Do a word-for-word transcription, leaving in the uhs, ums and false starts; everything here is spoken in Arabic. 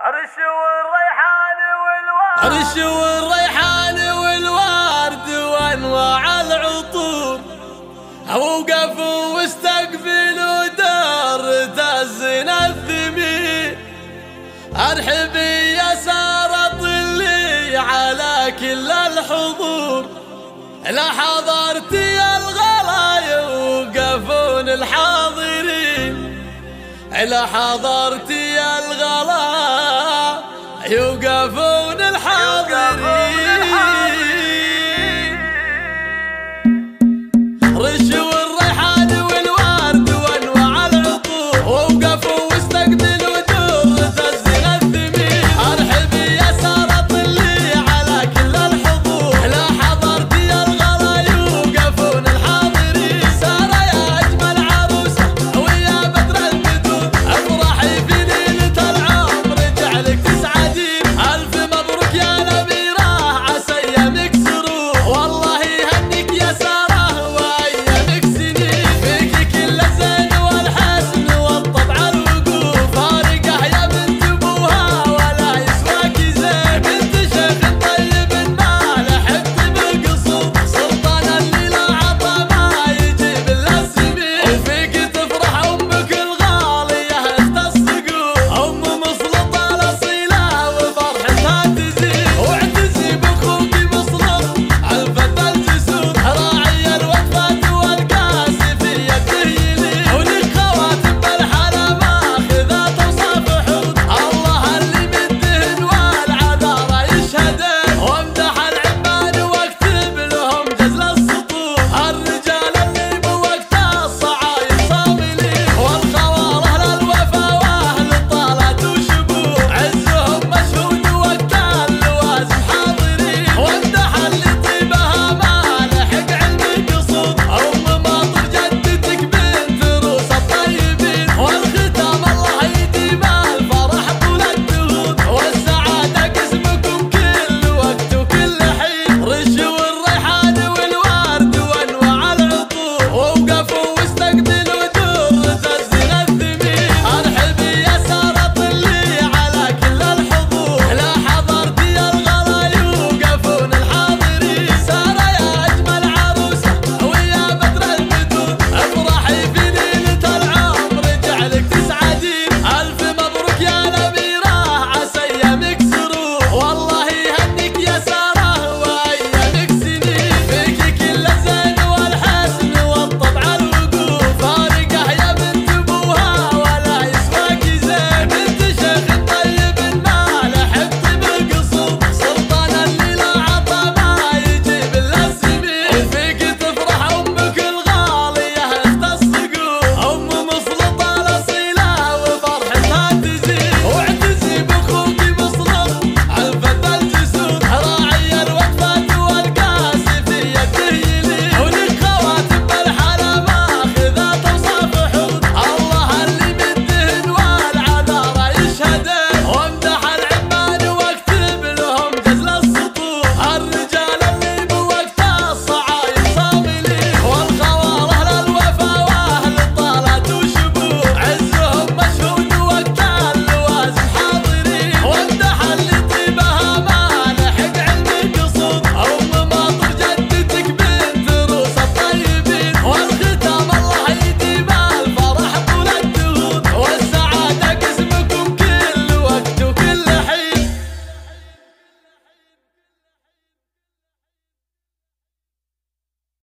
عرش والريحان والورد عرش والريحان والورد وانواع العطور اوقفوا واستقبلوا دارة الزنا الثمين. ارحبي يا ساره طلي على كل الحضور، لا حضرتي الغلايا وقفون الحاضرين، لا حضرتي الغلا يوقفون.